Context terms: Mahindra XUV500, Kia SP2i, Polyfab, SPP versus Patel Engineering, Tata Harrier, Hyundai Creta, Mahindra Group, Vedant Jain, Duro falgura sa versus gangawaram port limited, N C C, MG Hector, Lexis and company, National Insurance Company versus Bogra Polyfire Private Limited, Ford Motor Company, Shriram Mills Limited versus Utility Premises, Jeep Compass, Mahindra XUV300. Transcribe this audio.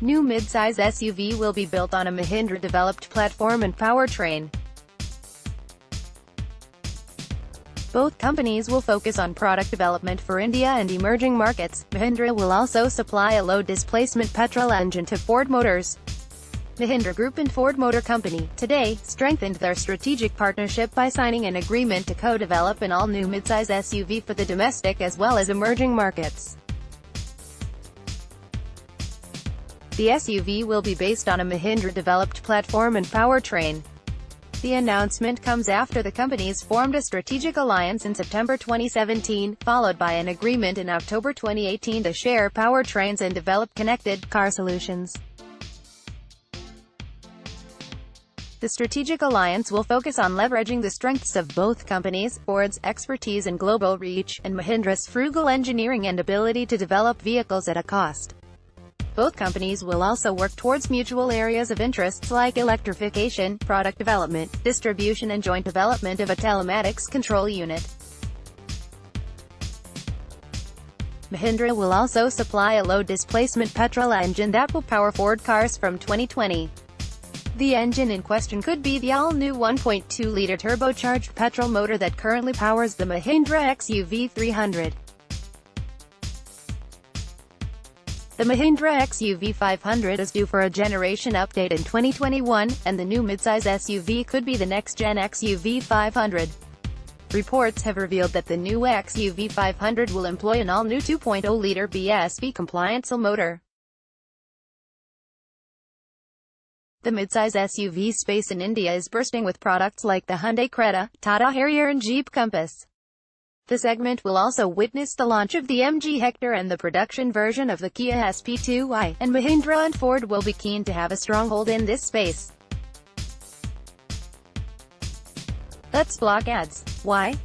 New midsize SUV will be built on a Mahindra-developed platform and powertrain. Both companies will focus on product development for India and emerging markets. Mahindra will also supply a low-displacement petrol engine to Ford Motors. Mahindra Group and Ford Motor Company, today, strengthened their strategic partnership by signing an agreement to co-develop an all-new midsize SUV for the domestic as well as emerging markets. The SUV will be based on a Mahindra-developed platform and powertrain. The announcement comes after the companies formed a strategic alliance in September 2017, followed by an agreement in October 2018 to share powertrains and develop connected car solutions. The strategic alliance will focus on leveraging the strengths of both companies, Ford's expertise and global reach, and Mahindra's frugal engineering and ability to develop vehicles at a cost. Both companies will also work towards mutual areas of interests like electrification, product development, distribution and joint development of a telematics control unit. Mahindra will also supply a low-displacement petrol engine that will power Ford cars from 2020. The engine in question could be the all-new 1.2-liter turbocharged petrol motor that currently powers the Mahindra XUV300. The Mahindra XUV500 is due for a generation update in 2021, and the new midsize SUV could be the next-gen XUV500. Reports have revealed that the new XUV500 will employ an all-new 2.0-liter BSV-compliant diesel motor. The midsize SUV space in India is bursting with products like the Hyundai Creta, Tata Harrier and Jeep Compass. The segment will also witness the launch of the MG Hector and the production version of the Kia SP2i, and Mahindra and Ford will be keen to have a stronghold in this space. Let's block ads. Why?